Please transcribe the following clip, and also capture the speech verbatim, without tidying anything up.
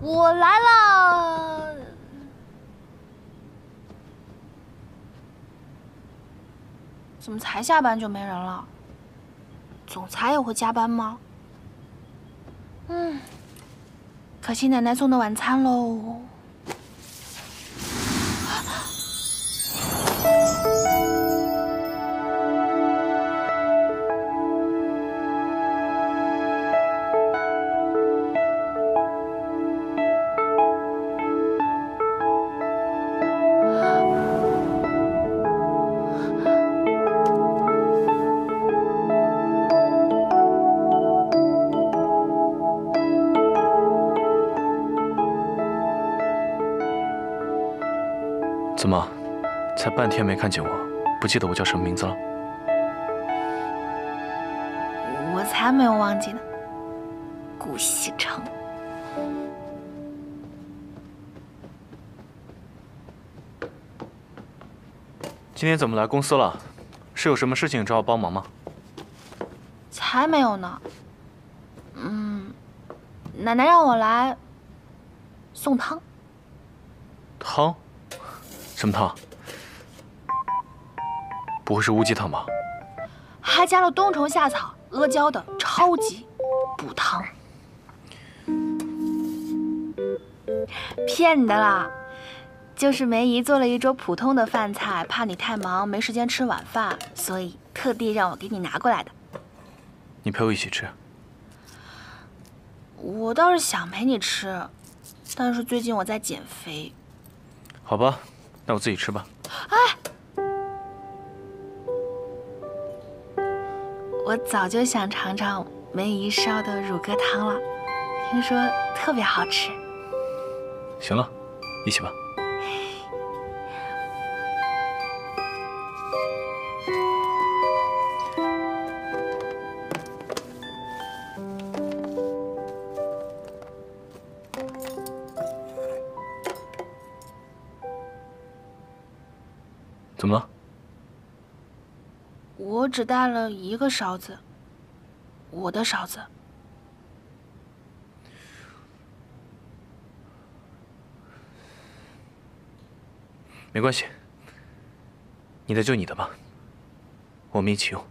我来了。怎么才下班就没人了？总裁也会加班吗？嗯，可惜奶奶送的晚餐喽。 怎么，才半天没看见我，不记得我叫什么名字了？我才没有忘记呢，顾西城。今天怎么来公司了？是有什么事情找我帮忙吗？才没有呢。嗯，奶奶让我来送汤。汤？ 什么汤？不会是乌鸡汤吧？还加了冬虫夏草、阿胶的超级补汤。骗你的啦，就是梅姨做了一桌普通的饭菜，怕你太忙没时间吃晚饭，所以特地让我给你拿过来的。你陪我一起吃。我倒是想陪你吃，但是最近我在减肥。好吧。 那我自己吃吧。哎，我早就想尝尝梅姨烧的乳鸽汤了，听说特别好吃。行了，一起吧。怎么了？我只带了一个勺子，我的勺子。没关系，你的就你的吧，我们一起用。